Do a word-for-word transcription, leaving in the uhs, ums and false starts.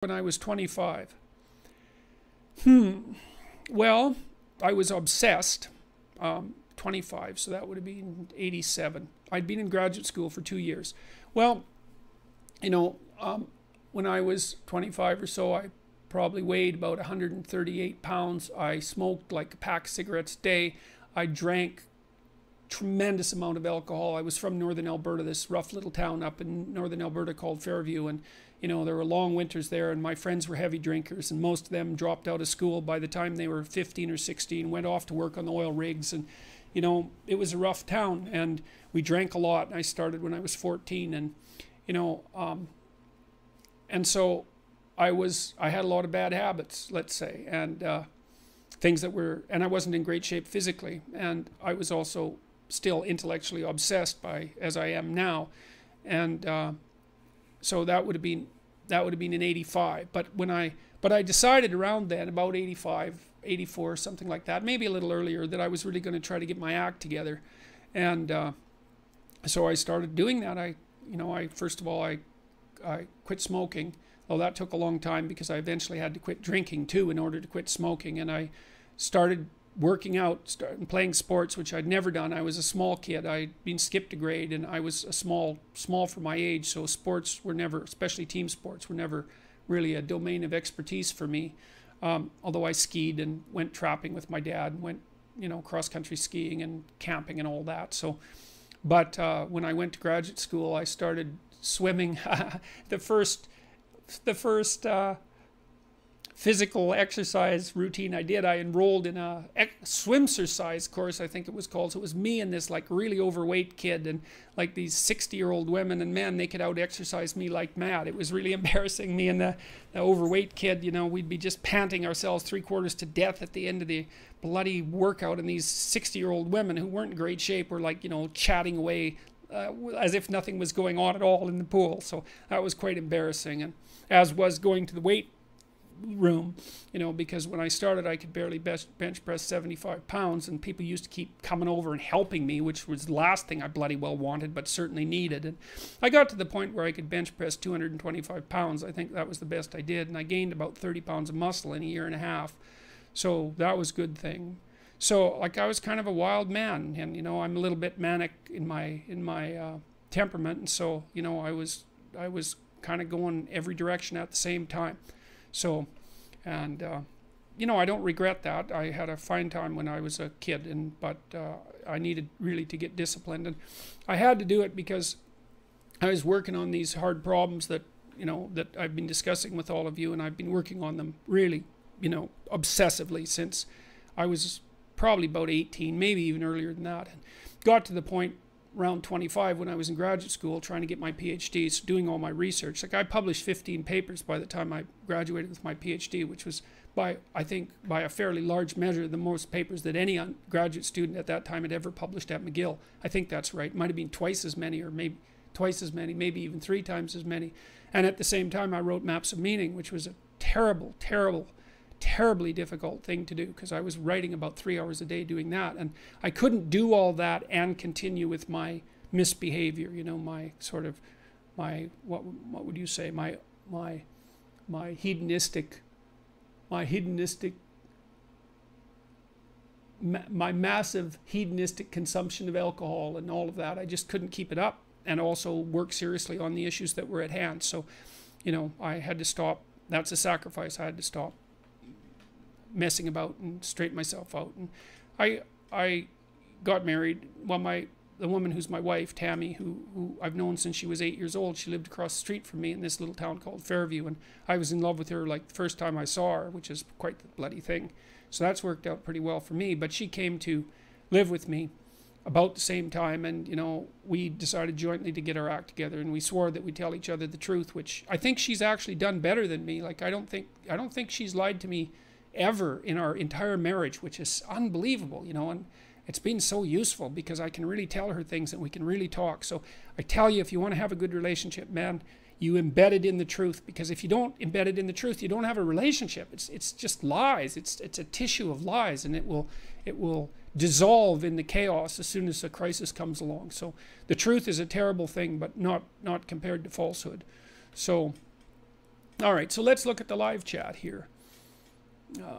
when I was twenty-five? Hmm. Well, I was obsessed. Um, twenty-five, so that would have been eighty-seven. I'd been in graduate school for two years. Well, you know, um, when I was twenty-five or so, I probably weighed about one hundred thirty-eight pounds. I smoked like a pack of cigarettes a day. I drank tremendous amount of alcohol. I was from northern Alberta, this rough little town up in northern Alberta called Fairview, and you know, there were long winters there, and my friends were heavy drinkers, and most of them dropped out of school by the time they were fifteen or sixteen, went off to work on the oil rigs, and you know, it was a rough town, and we drank a lot, and I started when I was fourteen, and you know, um, and so I was, I had a lot of bad habits, let's say, and uh, things that were, and I wasn't in great shape physically, and I was also still intellectually obsessed by, as I am now, and uh, so that would have been that would have been in eighty-five. But when I but I decided around then, about eighty-five, eighty-four, something like that, maybe a little earlier, that I was really going to try to get my act together, and uh, so I started doing that. I you know I first of all I I quit smoking. Well, that took a long time because I eventually had to quit drinking too in order to quit smoking, and I started working out and playing sports, which I'd never done. I was a small kid. I'd been skipped a grade, and I was a small, small for my age, so sports were never, especially team sports, were never really a domain of expertise for me. Um, although I skied and went trapping with my dad and went, you know, cross-country skiing and camping and all that. So, but uh, when I went to graduate school, I started swimming. the first, the first, uh, physical exercise routine I did, I enrolled in a swimcercise course, I think it was called. So it was me and this like really overweight kid, and like these sixty year old women, and man, they could out exercise me like mad. It was really embarrassing, me and the, the overweight kid. You know, we'd be just panting ourselves three quarters to death at the end of the bloody workout, and these sixty year old women who weren't in great shape were like, you know, chatting away Uh, as if nothing was going on at all in the pool. So that was quite embarrassing, and as was going to the weight room, you know, because when I started I could barely bench press seventy-five pounds, and people used to keep coming over and helping me, which was the last thing I bloody well wanted, but certainly needed. And I got to the point where I could bench press two hundred twenty-five pounds. I think that was the best I did, and I gained about thirty pounds of muscle in a year and a half, so that was a good thing. So, like, I was kind of a wild man, and you know, I'm a little bit manic in my in my uh, temperament, and so you know, I was I was kind of going every direction at the same time. So, and uh, you know, I don't regret that. I had a fine time when I was a kid, and but uh, I needed really to get disciplined, and I had to do it because I was working on these hard problems that you know that I've been discussing with all of you, and I've been working on them really, you know, obsessively since I was probably about eighteen, maybe even earlier than that, and got to the point around twenty-five when I was in graduate school trying to get my P H D, so doing all my research. Like, I published fifteen papers by the time I graduated with my P H D, which was by, I think, by a fairly large measure the most papers that any graduate student at that time had ever published at McGill. I think that's right. Might have been twice as many, or maybe twice as many, maybe even three times as many. And at the same time I wrote Maps of Meaning, which was a terrible, terrible terribly difficult thing to do, because I was writing about three hours a day doing that, and I couldn't do all that and continue with my misbehavior, you know, my sort of my what what would you say my my my hedonistic my hedonistic ma my massive hedonistic consumption of alcohol and all of that. I just couldn't keep it up and also work seriously on the issues that were at hand. So, you know, I had to stop. That's a sacrifice. I had to stop messing about and straighten myself out. And I I got married. Well, my the woman who's my wife, Tammy, who, who I've known since she was eight years old, she lived across the street from me in this little town called Fairview, and I was in love with her like the first time I saw her, which is quite the bloody thing. So that's worked out pretty well for me. But she came to live with me about the same time, and you know, we decided jointly to get our act together, and we swore that we'd tell each other the truth, which I think she's actually done better than me. Like, I don't think I don't think she's lied to me ever in our entire marriage, which is unbelievable, you know, and it's been so useful because I can really tell her things and we can really talk. So I tell you, if you want to have a good relationship, man, you embed it in the truth, because if you don't embed it in the truth, you don't have a relationship. It's it's just lies. It's it's a tissue of lies, and it will it will dissolve in the chaos as soon as a crisis comes along. So the truth is a terrible thing, but not not compared to falsehood. So All right, so let's look at the live chat here. Uh,